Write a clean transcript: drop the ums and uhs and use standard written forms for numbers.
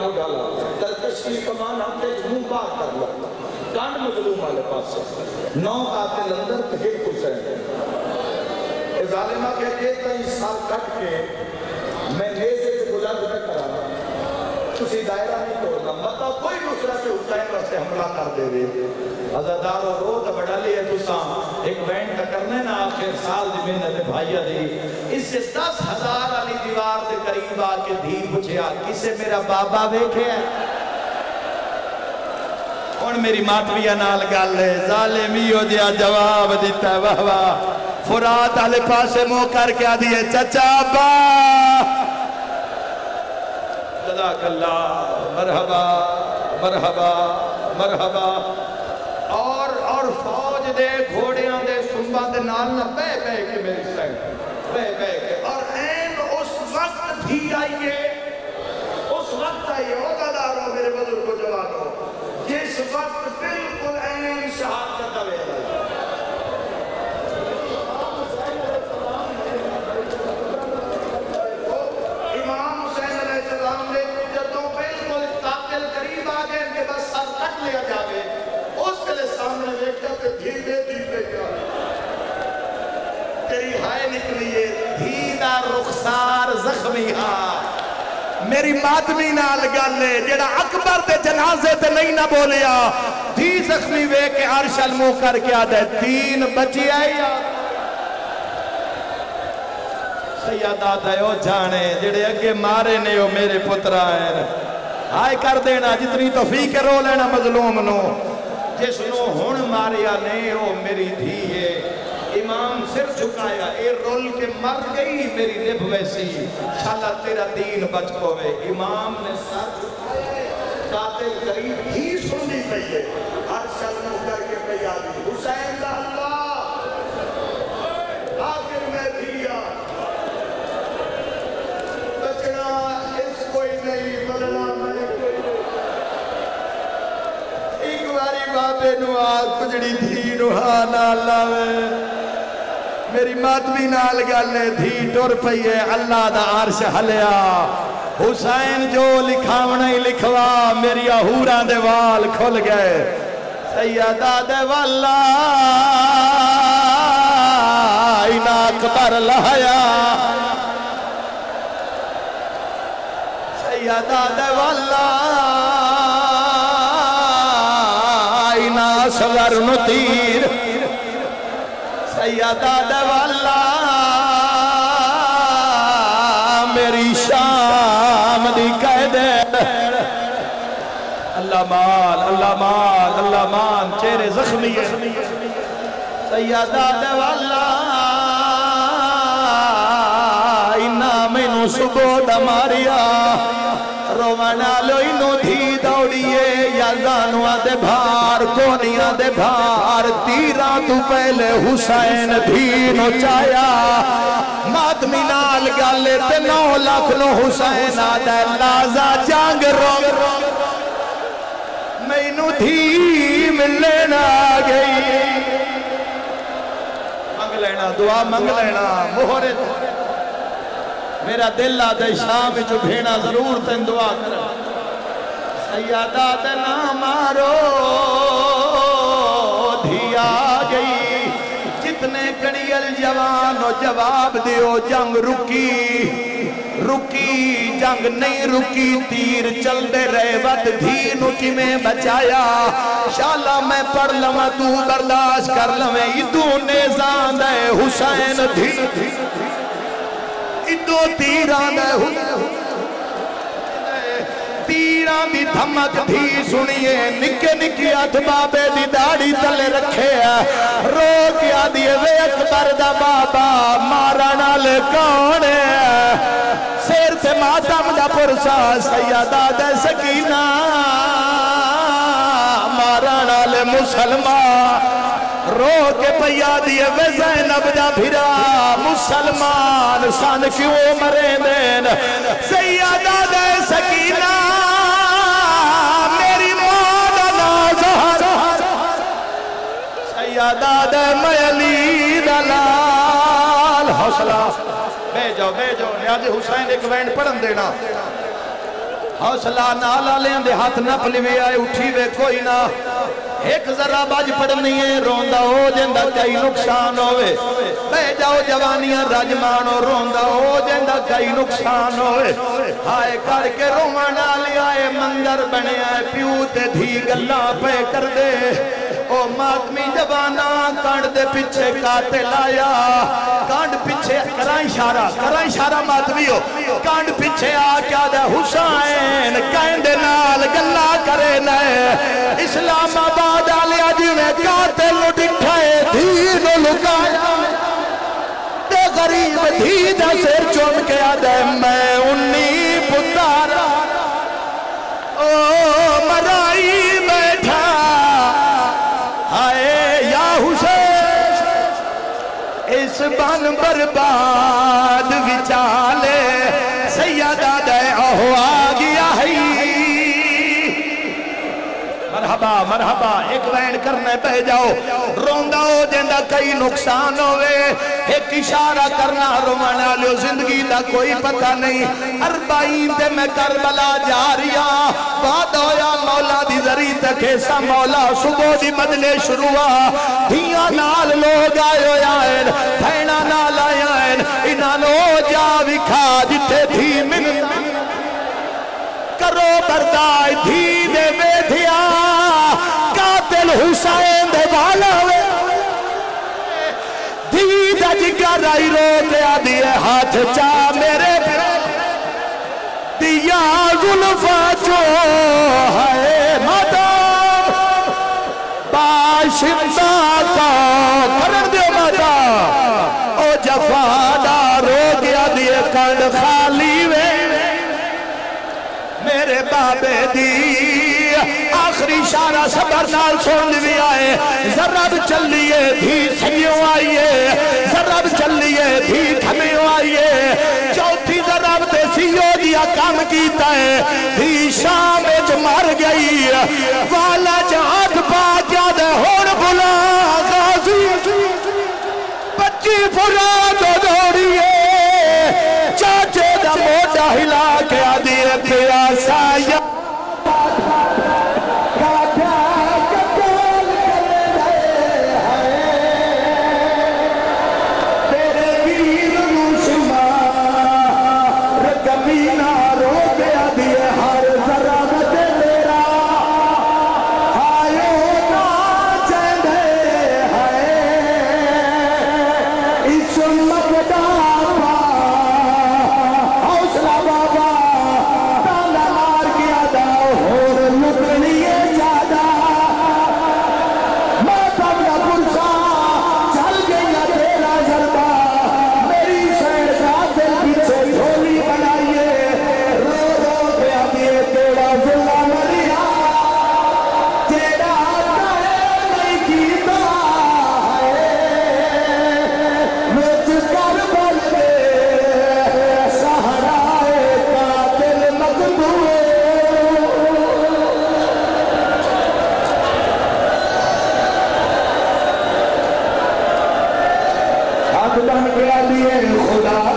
को डाला, तरकश की कमान हमने मुंह पार कर लिया, कांड मजलूम वाले पास से 9 कातिल अंदर थे हुसैन। ए जालिमा के एक कई साल कट के मैं नेज़े से गुलाब तक कराया, उसी दायरा में तोड़ना मत कोई दूसरा से हुसैन पर से हमला कर देवे। अजादार और रोत बड़ा लिए तुसा एक बैंड का करने ना आखिर साल जमीन ने भाईया दी। इससे 10,000 वाली दीवार के करीब आके धी पूछया किसे मेरा बाबा देखे है और मेरी मातविया नाल गल है। जालिमी ओ दिया जवाब दिता वाह वाह। फुरात आले पासे मुंह करके आ दिए चाचा बा जज़ाकल्ला मरहबा मरहबा मरहबा। और फौज दे घोड़ियां दे सुंबा दे नाल ना बह बह के मेरी सैन और ऐन उस वक्त ही आइए उस वक्त आइए हो मेरे बुजुर्ग को जवाब हो जिस वक्त बिल्कुल ऐन शहादत का वेला इमाम हुसैन अलैहिस्सलाम ने जदों बिल्कुल ताकल करीब आ गए इनके बस सर कट लिया जावे उसके सामने देखा तो धीरे धीरे तेरी हाय निकली है धीदा रुखसार जख्मी हाँ मेरी मातमी नाल गल जेड़ा अकबर ते जनाजे ते नहीं ना बोलिया धी जख्मी वे के अर्शल मुंह करके आ दे तीन बची आई सैयदा दयो जाने जेड़े अगे मारे ने ओ मेरे पुत्रा है हाय कर देना जितनी तौफीक है रो लेना मजलूम नो जिसनों हुण मारिया ने ओ मेरी धी है। इमाम सिर झुकाया ए रोल के मर गई मेरी निभ वैसी शाला तेरा दीन बच पवे। इमाम ने सर कातिल करीब ही सुननी पई है हर शल मुंह करके पई आदमी हुसैन दा अल्लाह आखिर में दिया बचना इस कोई नहीं बदला मैं कोई नहीं। एक बारी बाबे नु आज कुजड़ी थी रुहा ना लावे मेरी मातवी नाल गल थी टुर पई है अल्लाह दा अर्श हलिया। हुसैन जो लिखावना ही लिखवा मेरी आहूरा दे वाल खुल गए सैयदा दे वाला इना अकबर लहाया सैयदा दे वाला इना सगर नुतीर सैयदा दवाला मेरी शाम दी कह दे अल्लाह मान अल्लाह मान अल्लाह मान चेहरे जख्मी है सैयदा दवाला इन्ना मैनू सुबह दा मारिया रोवना लो इनू धी दौड़िए जानुआ दे भार कोनिया दे भार तीरा तू पहले हुसैन धीन उचाया मातमी नाल गल ते 9 लाख नो हुसैन आदा लाजा जांग रो मैनू थी मिलने ना गई मंग लेना दुआ मंग लेना मोहरे मेरा दिल आदे शाम जो भेणा जरूर तेन दुआ कर सैयदा दे ना मारो धिया गई जितने कड़ियल जवानो जवाब दियो जंग रुकी रुकी जंग नहीं रुकी तीर चलते रहे वत धीनु कि मैं बचाया शाला मैं पढ़ लवा तू बर्दाश्त कर लवे इदू ने जान दे हुसैन धी इदू तीरा दे तीरा दी धमक थी सुनिए निके निके हथ बाबे दी दाढ़ी तले रखे रो क्या दिए वे अकबर दा बाबा मारन वाले कौन सिर ते मातम दा पुरसा सैयदा दे सकीना मारन वाले मुसलमान रो के पया दिए वे ज़ैनब दा फिरा मुसलमान सन क्यों मरे देन सैयदा दे सकीना दादा मयली दलाल हौसला भेजो भेजो न्याजी हुसैन एक बैंड पढ़न देना हौसला नाल वाले दे हाथ ना पलवे आए उठी वे कोई ना एक जरा बज पड़नी है रोंदा हो जेंदा कई नुकसान होवे बह जाओ जवानियां राजमानो रोंदा हो जेंदा कई नुकसान होवे हाय करके रोवण वाले आए मंदर बनया प्यू ते धी गल्ला पे कर दे ओ मातमी जबाना कांड दे पीछे काते लाया कांड पीछे करा इशारा मातमी हो कांड पीछे आ क्या दे हुसैन कहंदे नाल गल्ला करे ना इस्लामाबाद गरीब थी सिर चुम के आदे मैं उन्नी पुतारा ओ मराई बैठा हाय या हुसैन इस बन बर्बाद विचाले सैयदा दे आहो आ गया है मरहबा मरहबा एक वैन करने पे जाओ रोंदा हो जेंदा कई नुकसान होवे एक इशारा करना रोवना लो जिंदगी का कोई पता नहीं अरबाईन ते मैं करबला जा रिया बाद होया मौला दी जरी तक ऐसा मौला सुबह दी बदले शुरू हुआ धीया नाल लोग आए होया भैणा नाल आया इना नो जा विखा जिथे थी मिन करो बरदाई थी दे वेधिया कातिल हुसैन दे वाला वे धी दा जिगर आई रोते आदि हाथ चा मेरे दिया जुल्फा जो है माता बाशिंदा का करन दे माता ओ जफादा रो गया दिए कंड खाली वे मेरे बाबे दी आखिरी इशारा सबर नाल सुन भी आए जरब चलिए भी सयो आइए जरब चलिए भी थमियो आइए चौथी जरब ते सीओ दिया काम कीता है भी शाम च मर गई वाला च हाथ पा क्या दे होर बुला गाजी बच्ची फुरा दो दौड़िए चाचे दा मोटा हिला के आदि प्यासा खुदा